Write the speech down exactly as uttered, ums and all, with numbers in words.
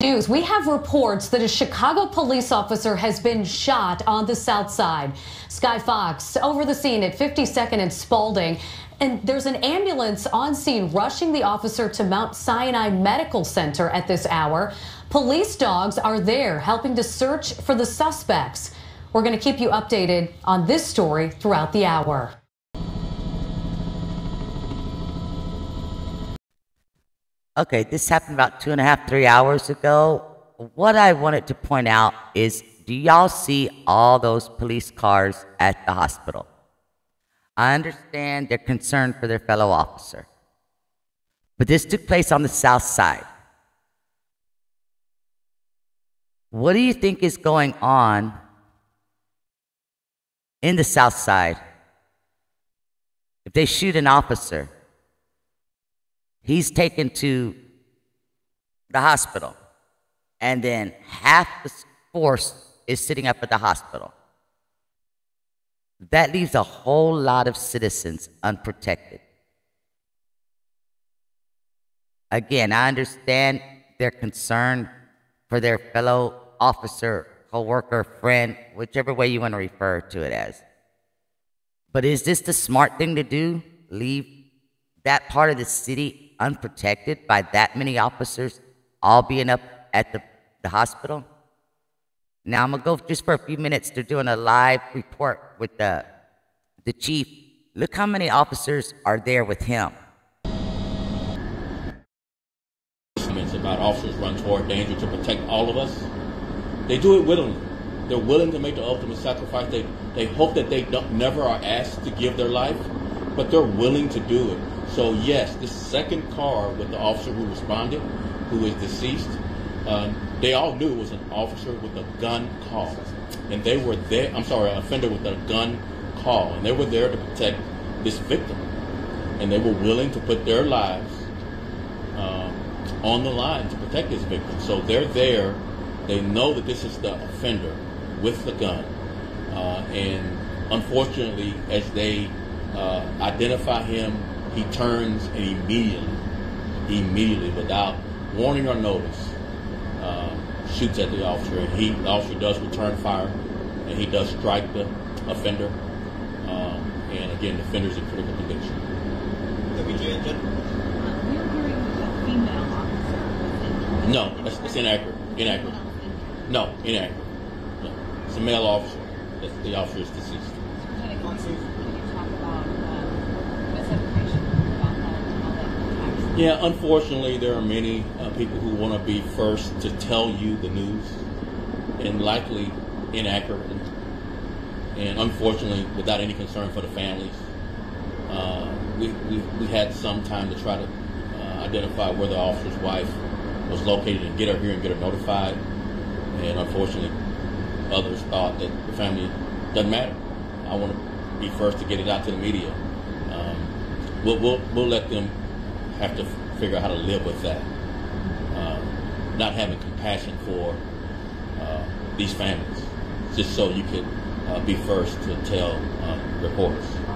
News. We have reports that a Chicago police officer has been shot on the south side. Sky Fox over the scene at fifty-second and Spaulding, and there's an ambulance on scene rushing the officer to Mount Sinai Medical Center at this hour. Police dogs are there helping to search for the suspects. We're going to keep you updated on this story throughout the hour. Okay, this happened about two and a half, three hours ago. What I wanted to point out is, do y'all see all those police cars at the hospital? I understand their concern for their fellow officer, but this took place on the south side. What do you think is going on in the south side if they shoot an officer? He's taken to the hospital, and then half the force is sitting up at the hospital. That leaves a whole lot of citizens unprotected. Again, I understand their concern for their fellow officer, co-worker, friend, whichever way you want to refer to it as. But is this the smart thing to do? Leave that part of the city unprotected by that many officers all being up at the, the hospital? Now I'm gonna go just for a few minutes. They're doing a live report with the, the chief. Look how many officers are there with him. Comments about officers run toward danger to protect all of us. They do it willingly. They're willing to make the ultimate sacrifice. They, they hope that they don't, never are asked to give their life, but they're willing to do it. So yes, the second car with the officer who responded, who is deceased, um, they all knew it was an officer with a gun call. And they were there, I'm sorry, an offender with a gun call. And they were there to protect this victim. And they were willing to put their lives um, on the line to protect this victim. So they're there, they know that this is the offender with the gun. Uh, and unfortunately, as they uh, identify him, he turns and immediately, immediately, without warning or notice, uh, shoots at the officer. And he, the officer does return fire, and he does strike the offender. Um, and again, the offender's in critical condition. W J, Jennifer? No, that's, that's inaccurate. Inaccurate. No, inaccurate. No. It's a male officer. That's, the officer is deceased. Yeah, unfortunately, there are many uh, people who want to be first to tell you the news, and likely inaccurately, and unfortunately, without any concern for the families. Uh, we, we, we had some time to try to uh, identify where the officer's wife was located and get her here and get her notified, and unfortunately, others thought that the family doesn't matter. I want to be first to get it out to the media. Um, we'll, we'll, we'll let them have to figure out how to live with that, um, not having compassion for uh, these families, just so you could uh, be first to tell uh, reporters.